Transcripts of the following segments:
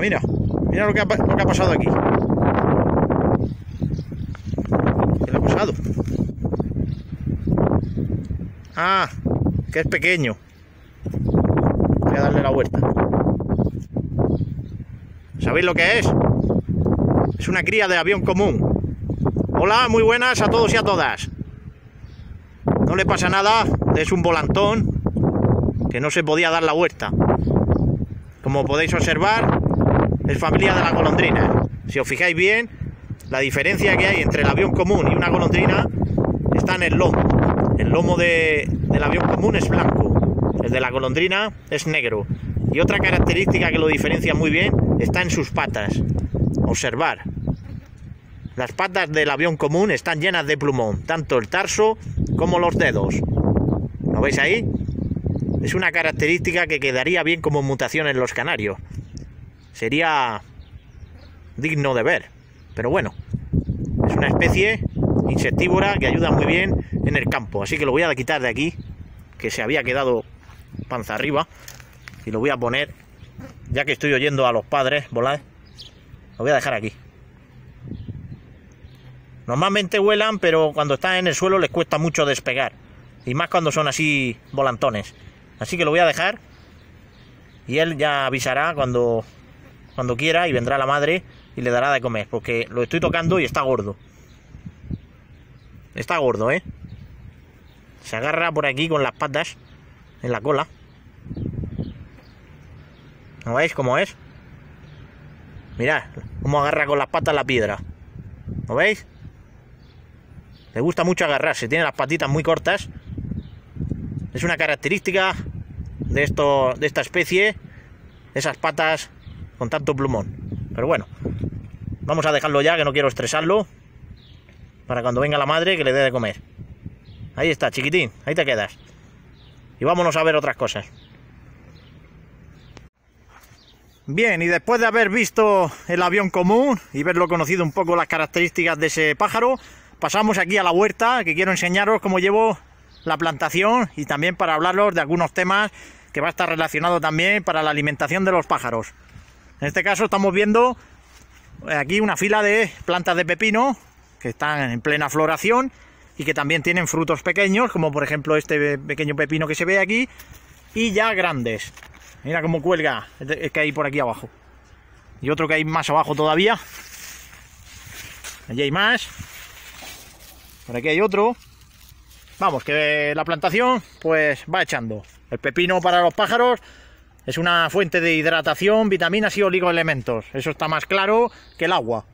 mira. Mira lo que ha pasado aquí. ¿Qué le ha pasado? Ah, que es pequeño. Voy a darle la vuelta. ¿Sabéis lo que es? Es una cría de avión común. Hola, muy buenas a todos y a todas. No le pasa nada, es un volantón que no se podía dar la vuelta. Como podéis observar, es familia de las golondrinas. Si os fijáis bien, la diferencia que hay entre el avión común y una golondrina está en el lomo. El lomo del avión común es blanco, el de la golondrina es negro. Y otra característica que lo diferencia muy bien está en sus patas. Observar, las patas del avión común están llenas de plumón, tanto el tarso como los dedos. ¿Lo veis ahí? Es una característica que quedaría bien como mutación en los canarios. Sería digno de ver, pero bueno, es una especie insectívora que ayuda muy bien en el campo, así que lo voy a quitar de aquí, que se había quedado panza arriba, y lo voy a poner, ya que estoy oyendo a los padres volar. Lo voy a dejar aquí. Normalmente vuelan, pero cuando están en el suelo les cuesta mucho despegar. Y más cuando son así volantones. Así que lo voy a dejar. Y él ya avisará cuando quiera y vendrá la madre y le dará de comer. Porque lo estoy tocando y está gordo. Está gordo, ¿eh? Se agarra por aquí con las patas en la cola. ¿No veis cómo es? Mirad cómo agarra con las patas la piedra. ¿Lo veis? Le gusta mucho agarrarse, tiene las patitas muy cortas. Es una característica de esta especie, esas patas con tanto plumón. Pero bueno, vamos a dejarlo ya, que no quiero estresarlo, para cuando venga la madre que le dé de comer. Ahí está, chiquitín, ahí te quedas. Y vámonos a ver otras cosas. Bien, y después de haber visto el avión común y verlo conocido un poco las características de ese pájaro, pasamos aquí a la huerta, que quiero enseñaros cómo llevo la plantación y también para hablaros de algunos temas que va a estar relacionado también para la alimentación de los pájaros. En este caso estamos viendo aquí una fila de plantas de pepino que están en plena floración y que también tienen frutos pequeños, como por ejemplo este pequeño pepino que se ve aquí, y ya grandes. Mira cómo cuelga, es que hay por aquí abajo. Y otro que hay más abajo todavía. Allí hay más. Por aquí hay otro. Vamos, que la plantación pues va echando. El pepino para los pájaros es una fuente de hidratación, vitaminas y oligoelementos. Eso está más claro que el agua.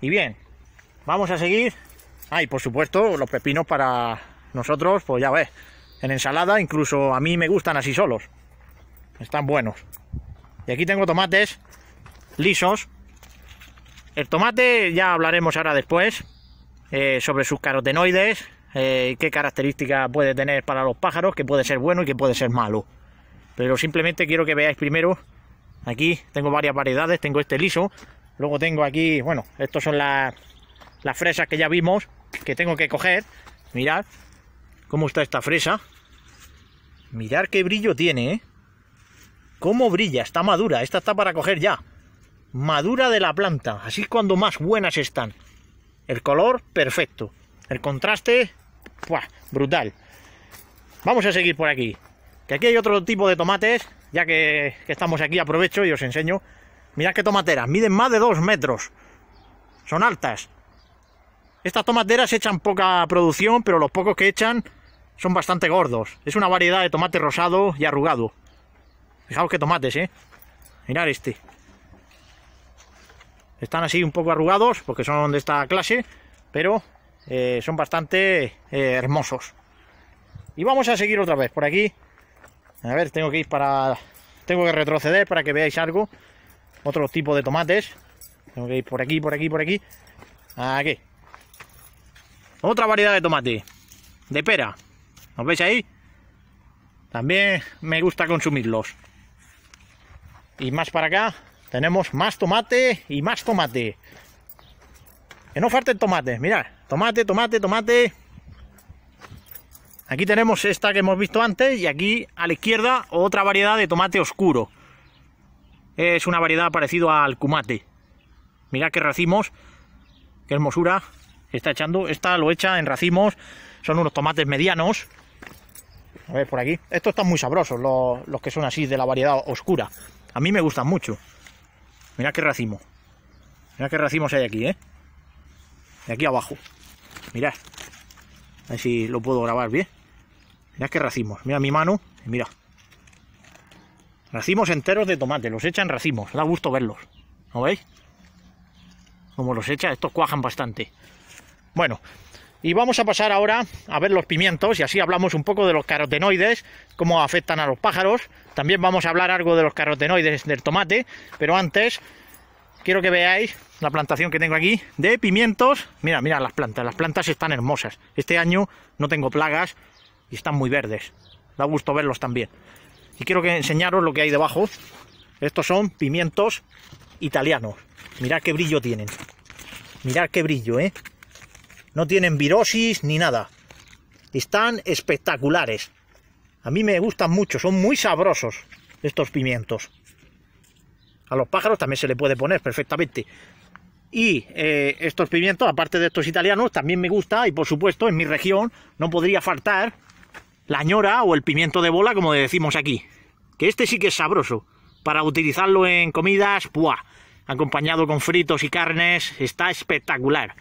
Y bien, vamos a seguir. Ah, y por supuesto, los pepinos para nosotros, pues ya ves, en ensalada, incluso a mí me gustan así solos. Están buenos. Y aquí tengo tomates lisos. El tomate ya hablaremos ahora después sobre sus carotenoides, qué características puede tener para los pájaros, que puede ser bueno y que puede ser malo. Pero simplemente quiero que veáis primero, aquí tengo varias variedades, tengo este liso, luego tengo aquí, bueno, estos son las fresas que ya vimos, que tengo que coger. Mirad cómo está esta fresa. Mirad qué brillo tiene, ¿eh? ¿Cómo brilla? Está madura. Esta está para coger ya. Madura de la planta. Así es cuando más buenas están. El color, perfecto. El contraste, ¡buah!, brutal. Vamos a seguir por aquí. Que aquí hay otro tipo de tomates. Ya que estamos aquí, aprovecho y os enseño. Mirad qué tomateras. Miden más de 2 metros. Son altas. Estas tomateras echan poca producción, pero los pocos que echan son bastante gordos. Es una variedad de tomate rosado y arrugado. Fijaos que tomates, ¿eh? Mirad este. Están así un poco arrugados, porque son de esta clase, pero son bastante hermosos. Y vamos a seguir otra vez por aquí. A ver, tengo que ir para... Tengo que retroceder para que veáis algo. Otro tipo de tomates. Tengo que ir por aquí, por aquí, por aquí. Aquí. Otra variedad de tomate. De pera. ¿Os veis ahí? También me gusta consumirlos. Y más para acá tenemos más tomate y más tomate. Que no falten tomates, mirad. Tomate, tomate, tomate. Aquí tenemos esta que hemos visto antes y aquí a la izquierda otra variedad de tomate oscuro. es una variedad parecida al cumate. Mirad qué racimos, qué hermosura está echando. Esta lo echa en racimos, son unos tomates medianos. A ver, por aquí. Estos están muy sabrosos, los que son así de la variedad oscura. A mí me gustan mucho. Mirad qué racimo. Mirad qué racimos hay aquí, ¿eh? De aquí abajo. Mirad. A ver si lo puedo grabar bien. Mirad qué racimos. Mirad mi mano. Mirad. Racimos enteros de tomate. Los echan racimos. Da gusto verlos. ¿No veis? Como los echa, estos cuajan bastante. Bueno. Y vamos a pasar ahora a ver los pimientos, y así hablamos un poco de los carotenoides, cómo afectan a los pájaros. También vamos a hablar algo de los carotenoides del tomate, pero antes quiero que veáis la plantación que tengo aquí de pimientos. Mira, mira las plantas están hermosas. Este año no tengo plagas y están muy verdes. Da gusto verlos también. Y quiero que enseñaros lo que hay debajo. Estos son pimientos italianos. Mirad qué brillo tienen. Mirad qué brillo, ¿eh? No tienen virosis ni nada. Están espectaculares. A mí me gustan mucho. Son muy sabrosos estos pimientos. A los pájaros también se le puede poner perfectamente. Y estos pimientos, aparte de estos italianos, también me gusta. Y por supuesto, en mi región no podría faltar la ñora o el pimiento de bola, como decimos aquí. Que este sí que es sabroso. Para utilizarlo en comidas, ¡buah! Acompañado con fritos y carnes, está espectacular.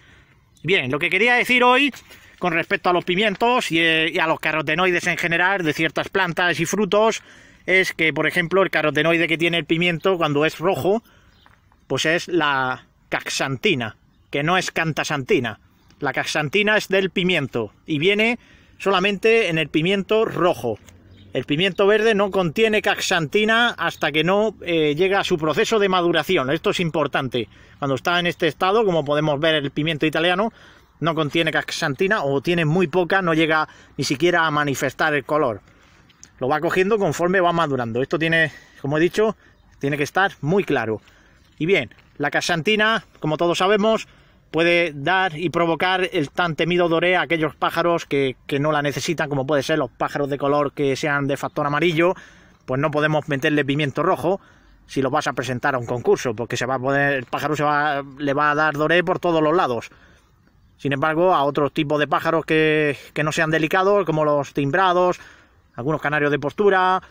Bien, lo que quería decir hoy con respecto a los pimientos y a los carotenoides en general de ciertas plantas y frutos es que, por ejemplo, el carotenoide que tiene el pimiento cuando es rojo, pues es la caxantina, que no es cantasantina. La caxantina es del pimiento y viene solamente en el pimiento rojo. El pimiento verde no contiene caxantina hasta que no llega a su proceso de maduración. Esto es importante. Cuando está en este estado, como podemos ver, el pimiento italiano no contiene caxantina o tiene muy poca, no llega ni siquiera a manifestar el color. Lo va cogiendo conforme va madurando. Esto tiene, como he dicho, tiene que estar muy claro. Y bien, la caxantina, como todos sabemos, puede dar y provocar el tan temido doré a aquellos pájaros que no la necesitan, como puede ser los pájaros de color que sean de factor amarillo. Pues no podemos meterle pimiento rojo si los vas a presentar a un concurso, porque se va a poner, el pájaro le va a dar doré por todos los lados. Sin embargo, a otros tipos de pájaros que no sean delicados, como los timbrados, algunos canarios de postura,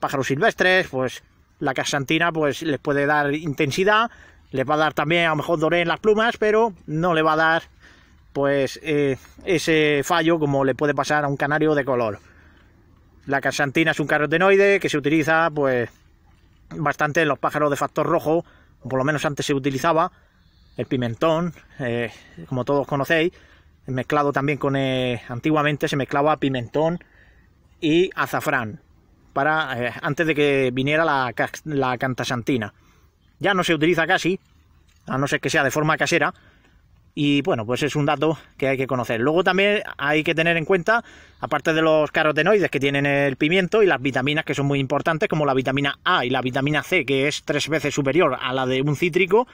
pájaros silvestres, pues la caxantina pues les puede dar intensidad. Les va a dar también a lo mejor doré en las plumas, pero no le va a dar pues ese fallo como le puede pasar a un canario de color. La capsantina es un carotenoide que se utiliza pues bastante en los pájaros de factor rojo, o por lo menos antes se utilizaba. El pimentón, como todos conocéis, mezclado también con... antiguamente se mezclaba pimentón y azafrán, para antes de que viniera la cantasantina. Ya no se utiliza casi, a no ser que sea de forma casera, y bueno, pues es un dato que hay que conocer. Luego también hay que tener en cuenta, aparte de los carotenoides que tienen el pimiento y las vitaminas que son muy importantes, como la vitamina A y la vitamina C, que es 3 veces superior a la de un cítrico,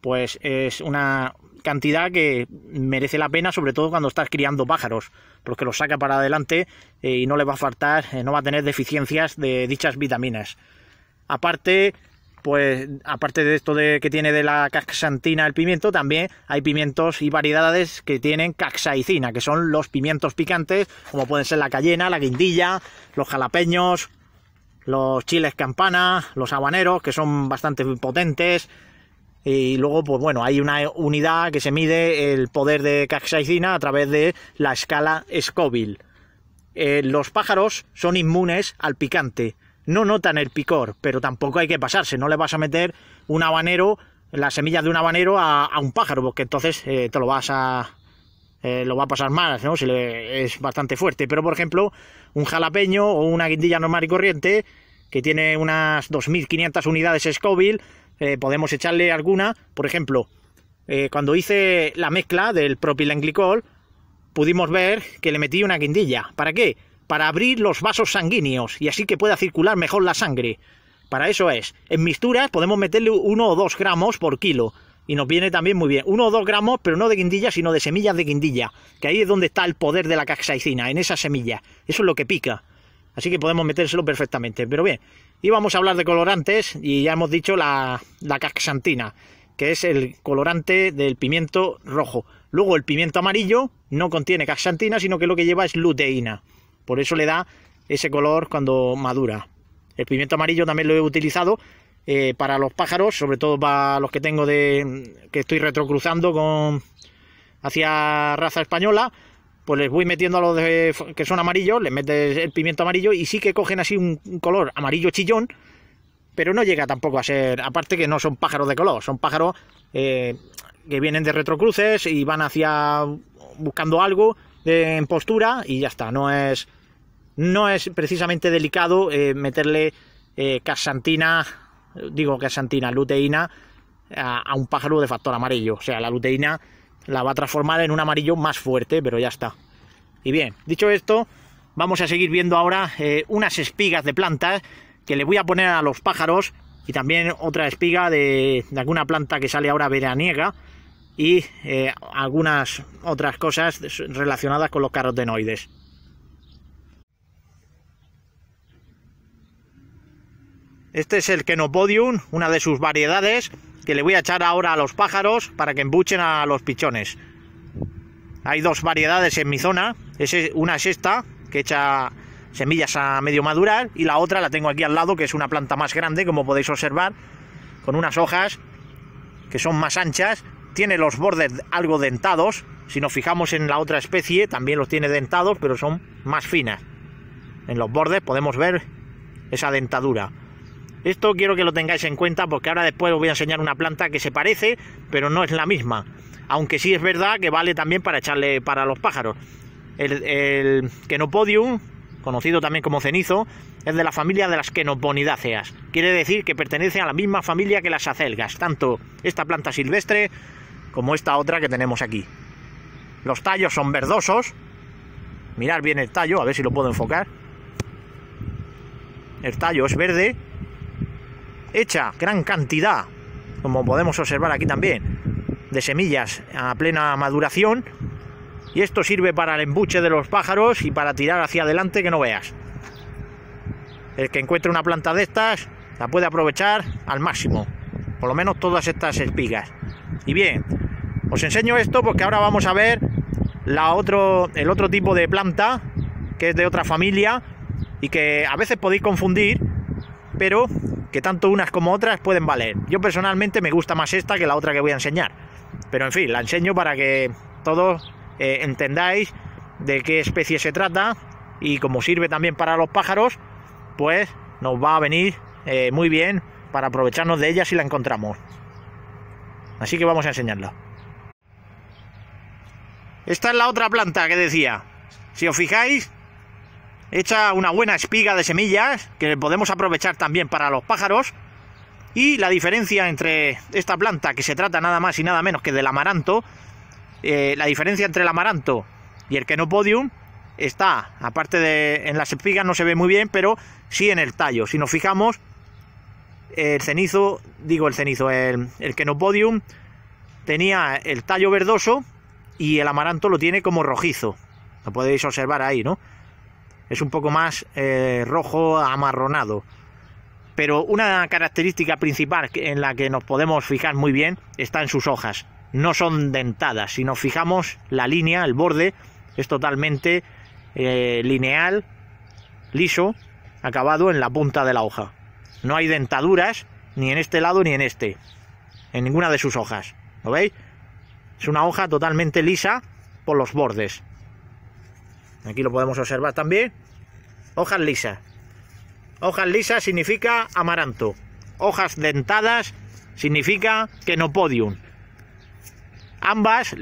pues es una cantidad que merece la pena, sobre todo cuando estás criando pájaros, porque los saca para adelante y no le va a faltar, no va a tener deficiencias de dichas vitaminas. Aparte de esto que tiene de la caxantina el pimiento, también hay pimientos y variedades que tienen capsaicina, que son los pimientos picantes, como pueden ser la cayena, la guindilla, los jalapeños, los chiles campana, los habaneros, que son bastante potentes. Y luego, pues bueno, hay una unidad que se mide el poder de capsaicina a través de la escala Scoville. Los pájaros son inmunes al picante. No notan el picor, pero tampoco hay que pasarse. No le vas a meter un habanero, las semillas de un habanero a un pájaro, porque entonces te lo vas a... lo va a pasar mal, ¿no? Si es bastante fuerte. Pero, por ejemplo, un jalapeño o una guindilla normal y corriente, que tiene unas 2500 unidades Scoville, podemos echarle alguna. Por ejemplo, cuando hice la mezcla del propilenglicol, pudimos ver que le metí una guindilla. ¿Para qué? Para abrir los vasos sanguíneos y así que pueda circular mejor la sangre. Para eso es. En mixturas podemos meterle 1 o 2 gramos por kilo y nos viene también muy bien. 1 o 2 gramos, pero no de guindilla, sino de semillas de guindilla, que ahí es donde está el poder de la capsaicina, en esa semilla. Eso es lo que pica. Así que podemos metérselo perfectamente. Pero bien, Y vamos a hablar de colorantes, y ya hemos dicho la caxantina, que es el colorante del pimiento rojo. Luego el pimiento amarillo no contiene caxantina, sino que lo que lleva es luteína. Por eso le da ese color cuando madura. El pimiento amarillo también lo he utilizado para los pájaros, sobre todo para los que tengo que estoy retrocruzando hacia raza española. Pues les voy metiendo a los que son amarillos, les metes el pimiento amarillo y sí que cogen así un color amarillo chillón, pero no llega tampoco a ser, aparte que no son pájaros de color, son pájaros que vienen de retrocruces y van buscando algo en postura y ya está. No es precisamente delicado meterle luteína a un pájaro de factor amarillo. O sea, la luteína la va a transformar en un amarillo más fuerte, pero ya está. Y bien, dicho esto, vamos a seguir viendo ahora unas espigas de plantas que le voy a poner a los pájaros, y también otra espiga de alguna planta que sale ahora veraniega, y algunas otras cosas relacionadas con los carotenoides. Este es el Quenopodium, una de sus variedades, que le voy a echar ahora a los pájaros para que embuchen a los pichones. Hay dos variedades en mi zona, una es esta, que echa semillas a medio madurar, y la otra la tengo aquí al lado, que es una planta más grande, como podéis observar, con unas hojas que son más anchas, tiene los bordes algo dentados. Si nos fijamos en la otra especie, también los tiene dentados, pero son más finas. En los bordes podemos ver esa dentadura. Esto quiero que lo tengáis en cuenta, porque ahora después os voy a enseñar una planta que se parece, pero no es la misma. Aunque sí es verdad que vale también para echarle para los pájaros. El Quenopodium, conocido también como cenizo, es de la familia de las Quenopodiáceas. Quiere decir que pertenece a la misma familia que las acelgas, tanto esta planta silvestre como esta otra que tenemos aquí. Los tallos son verdosos. Mirad bien el tallo, a ver si lo puedo enfocar. El tallo es verde. Hecha gran cantidad, como podemos observar aquí también, de semillas a plena maduración, y esto sirve para el embuche de los pájaros y para tirar hacia adelante que no veas. El que encuentre una planta de estas la puede aprovechar al máximo, por lo menos todas estas espigas. Y bien, os enseño esto porque ahora vamos a ver el otro tipo de planta, que es de otra familia y que a veces podéis confundir, pero que tanto unas como otras pueden valer. Yo personalmente me gusta más esta que la otra que voy a enseñar, pero en fin, la enseño para que todos entendáis de qué especie se trata, y como sirve también para los pájaros, pues nos va a venir muy bien para aprovecharnos de ella si la encontramos. Así que vamos a enseñarla. Esta es la otra planta que decía. Si os fijáis, hecha una buena espiga de semillas que podemos aprovechar también para los pájaros. Y la diferencia entre esta planta, que se trata nada más y nada menos que del amaranto, la diferencia entre el amaranto y el Quenopodium está, aparte de en las espigas no se ve muy bien, pero sí en el tallo. Si nos fijamos, el Quenopodium tenía el tallo verdoso y el amaranto lo tiene como rojizo. Lo podéis observar ahí, ¿no? Es un poco más rojo amarronado. Pero una característica principal en la que nos podemos fijar muy bien está en sus hojas. No son dentadas. Si nos fijamos, la línea, el borde, es totalmente lineal, liso, acabado en la punta de la hoja. No hay dentaduras ni en este lado ni en este, en ninguna de sus hojas. ¿Lo veis? Es una hoja totalmente lisa por los bordes. Aquí lo podemos observar también. Hojas lisas. Hojas lisas significa amaranto. Hojas dentadas significa Quenopodium. Ambas,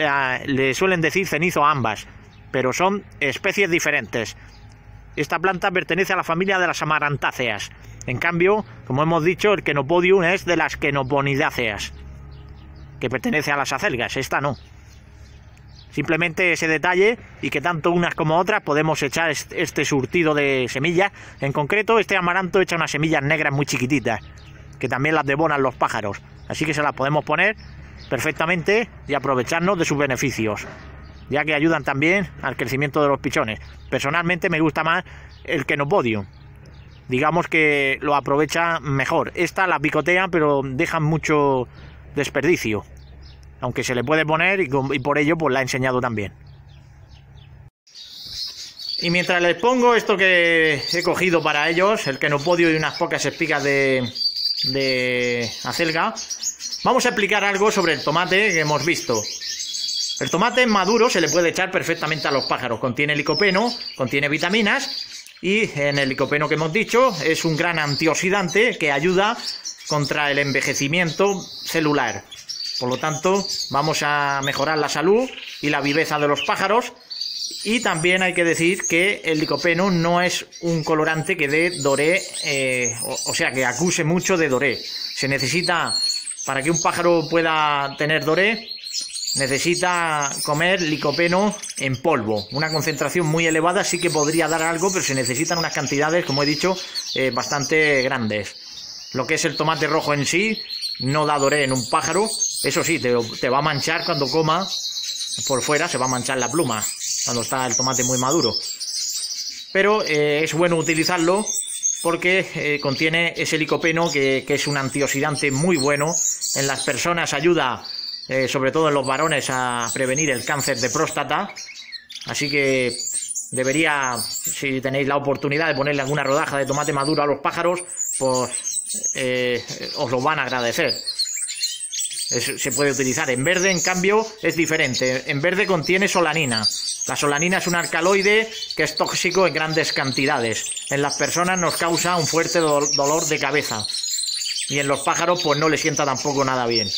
le suelen decir cenizo a ambas, pero son especies diferentes. Esta planta pertenece a la familia de las amarantáceas. En cambio, como hemos dicho, el Quenopodium es de las Quenopodiáceas, que pertenece a las acelgas. Esta no. Simplemente ese detalle, y que tanto unas como otras podemos echar este surtido de semillas. En concreto, este amaranto echa unas semillas negras muy chiquititas, que también las devoran los pájaros. Así que se las podemos poner perfectamente y aprovecharnos de sus beneficios, ya que ayudan también al crecimiento de los pichones. Personalmente me gusta más el Quenopodium, digamos que lo aprovecha mejor. Esta la picotea, pero deja mucho desperdicio, aunque se le puede poner, y por ello pues la he enseñado también. Y mientras les pongo esto que he cogido para ellos, el quenopodio y unas pocas espigas de acelga, vamos a explicar algo sobre el tomate que hemos visto. El tomate maduro se le puede echar perfectamente a los pájaros, contiene licopeno, contiene vitaminas, y en el licopeno que hemos dicho es un gran antioxidante que ayuda contra el envejecimiento celular. Por lo tanto, vamos a mejorar la salud y la viveza de los pájaros. Y también hay que decir que el licopeno no es un colorante que dé doré, o sea, que acuse mucho de doré. Se necesita, para que un pájaro pueda tener doré, necesita comer licopeno en polvo. Una concentración muy elevada sí que podría dar algo, pero se necesitan unas cantidades, como he dicho, bastante grandes. Lo que es el tomate rojo en sí no da doré en un pájaro. Eso sí, te va a manchar cuando coma. Por fuera se va a manchar la pluma cuando está el tomate muy maduro, pero es bueno utilizarlo porque contiene ese licopeno que es un antioxidante muy bueno. En las personas ayuda, sobre todo en los varones, a prevenir el cáncer de próstata, así que debería, si tenéis la oportunidad de ponerle alguna rodaja de tomate maduro a los pájaros, pues os lo van a agradecer. Se puede utilizar en verde, en cambio es diferente. En verde contiene solanina. La solanina es un alcaloide que es tóxico en grandes cantidades. En las personas nos causa un fuerte dolor de cabeza, y en los pájaros pues no le sienta tampoco nada bien.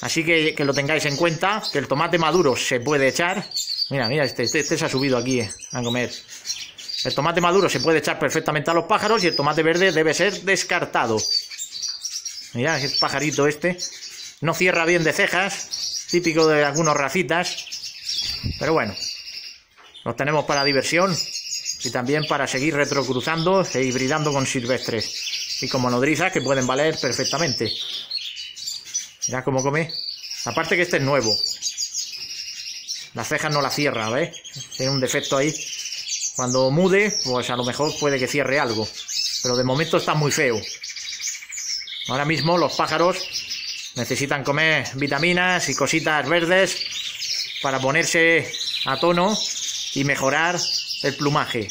Así que lo tengáis en cuenta, que el tomate maduro se puede echar. Mira, este se ha subido aquí a comer. El tomate maduro se puede echar perfectamente a los pájaros, y el tomate verde debe ser descartado. Mira, ese pajarito este no cierra bien de cejas, típico de algunos racitas, pero bueno, los tenemos para diversión y también para seguir retrocruzando e hibridando con silvestres y como nodrizas que pueden valer perfectamente. Mirad cómo come, aparte que este es nuevo, las cejas no las cierra, ¿ves? Tiene un defecto ahí, cuando mude pues a lo mejor puede que cierre algo, pero de momento está muy feo. Ahora mismo los pájaros necesitan comer vitaminas y cositas verdes para ponerse a tono y mejorar el plumaje.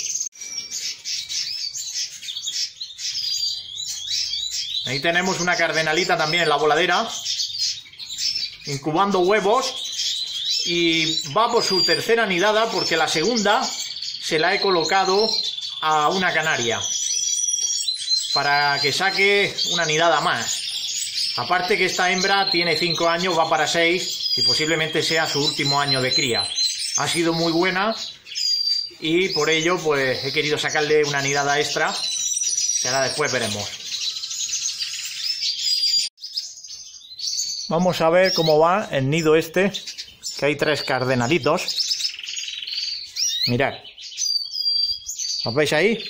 Ahí tenemos una cardenalita también en la voladera, incubando huevos, y va por su tercera nidada porque la segunda se la he colocado a una canaria para que saque una nidada más. Aparte que esta hembra tiene 5 años, va para 6, y posiblemente sea su último año de cría. Ha sido muy buena y por ello pues he querido sacarle una nidada extra, que ahora después veremos. Vamos a ver cómo va el nido este, que hay 3 cardenalitos. Mirad, ¿os veis ahí?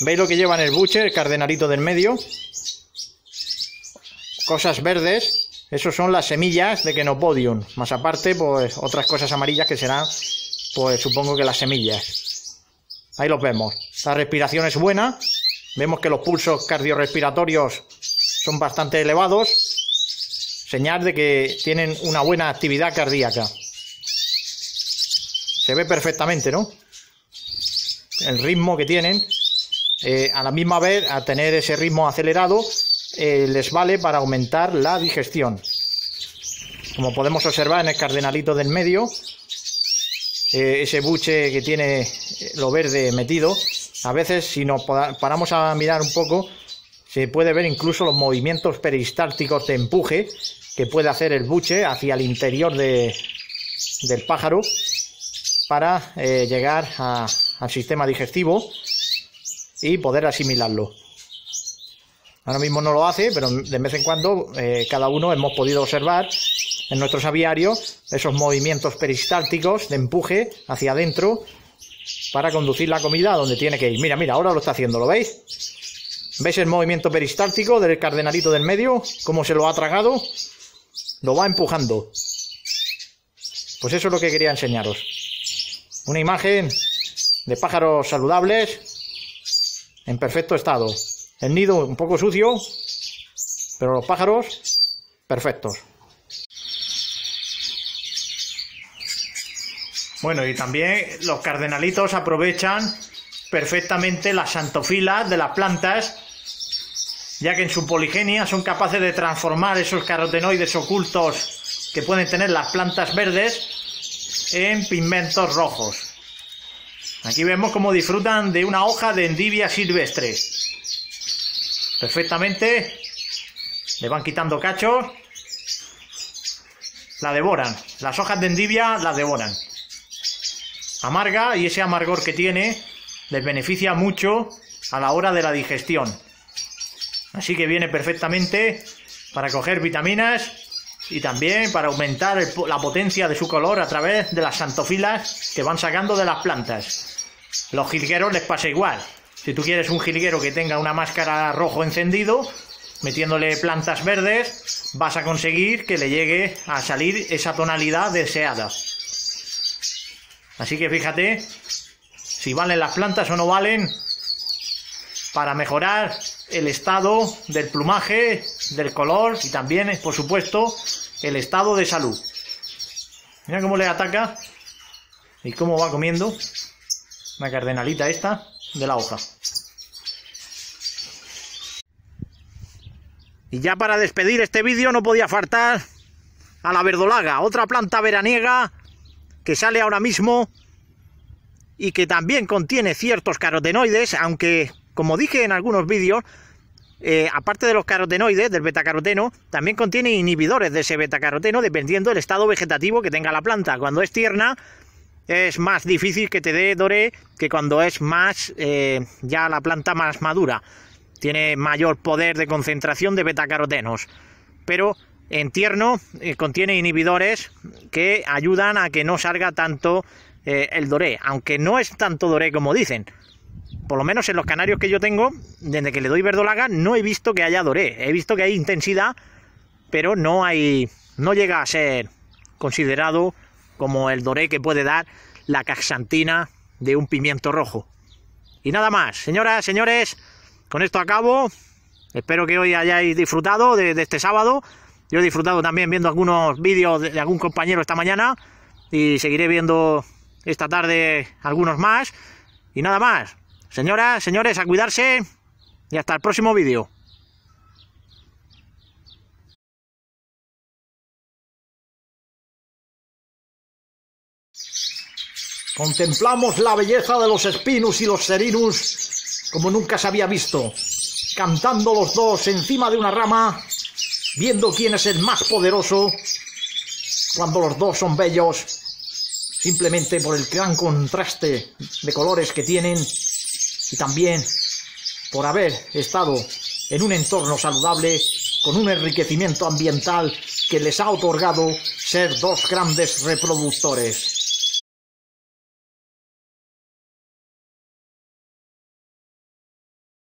¿Veis lo que lleva en el buche, el cardenalito del medio? Cosas verdes, eso son las semillas de Quenopodium, más aparte pues otras cosas amarillas que serán, pues supongo que las semillas. Ahí los vemos, la respiración es buena, vemos que los pulsos cardiorrespiratorios son bastante elevados, señal de que tienen una buena actividad cardíaca. Se ve perfectamente, ¿no?, el ritmo que tienen. A la misma vez, al tener ese ritmo acelerado, les vale para aumentar la digestión. Como podemos observar en el cardenalito del medio, ese buche que tiene lo verde metido, a veces si nos paramos a mirar un poco, se puede ver incluso los movimientos peristálticos de empuje que puede hacer el buche hacia el interior del pájaro para llegar al sistema digestivo y poder asimilarlo. Ahora mismo no lo hace, pero de vez en cuando cada uno hemos podido observar en nuestros aviarios esos movimientos peristálticos de empuje hacia adentro para conducir la comida a donde tiene que ir. Mira, ahora lo está haciendo, ¿lo veis? ¿Veis el movimiento peristáltico del cardenalito del medio? ¿Cómo se lo ha tragado? Lo va empujando. Pues eso es lo que quería enseñaros. Una imagen de pájaros saludables en perfecto estado. El nido un poco sucio, pero los pájaros perfectos. Bueno, y también los cardenalitos aprovechan perfectamente las xantofilas de las plantas, ya que en su poligenia son capaces de transformar esos carotenoides ocultos que pueden tener las plantas verdes en pigmentos rojos. Aquí vemos cómo disfrutan de una hoja de endivia silvestre. Perfectamente, le van quitando cachos, la devoran, las hojas de endivia las devoran. Amarga, y ese amargor que tiene les beneficia mucho a la hora de la digestión. Así que viene perfectamente para coger vitaminas y también para aumentar la potencia de su color a través de las xantofilas que van sacando de las plantas. Los jilgueros les pasa igual. Si tú quieres un jilguero que tenga una máscara rojo encendido, metiéndole plantas verdes vas a conseguir que le llegue a salir esa tonalidad deseada. Así que fíjate si valen las plantas o no valen para mejorar el estado del plumaje, del color y también, por supuesto, el estado de salud. Mira cómo le ataca y cómo va comiendo una cardenalita esta de la hoja. Y ya para despedir este vídeo no podía faltar a la verdolaga, otra planta veraniega que sale ahora mismo y que también contiene ciertos carotenoides, aunque, como dije en algunos vídeos, aparte de los carotenoides, del betacaroteno, también contiene inhibidores de ese betacaroteno, dependiendo del estado vegetativo que tenga la planta. Cuando es tierna es más difícil que te dé doré que cuando es más ya la planta más madura. Tiene mayor poder de concentración de betacarotenos, pero en tierno contiene inhibidores que ayudan a que no salga tanto el doré, aunque no es tanto doré como dicen. Por lo menos en los canarios que yo tengo, desde que le doy verdolaga, no he visto que haya doré. He visto que hay intensidad, pero no llega a ser considerado como el doré que puede dar la caxantina de un pimiento rojo. Y nada más, señoras, señores, con esto acabo. Espero que hoy hayáis disfrutado de este sábado. Yo he disfrutado también viendo algunos vídeos de algún compañero esta mañana y seguiré viendo esta tarde algunos más. Y nada más, señoras, señores, a cuidarse y hasta el próximo vídeo. Contemplamos la belleza de los Spinus y los Serinus como nunca se había visto, cantando los dos encima de una rama, viendo quién es el más poderoso, cuando los dos son bellos, simplemente por el gran contraste de colores que tienen y también por haber estado en un entorno saludable con un enriquecimiento ambiental que les ha otorgado ser dos grandes reproductores.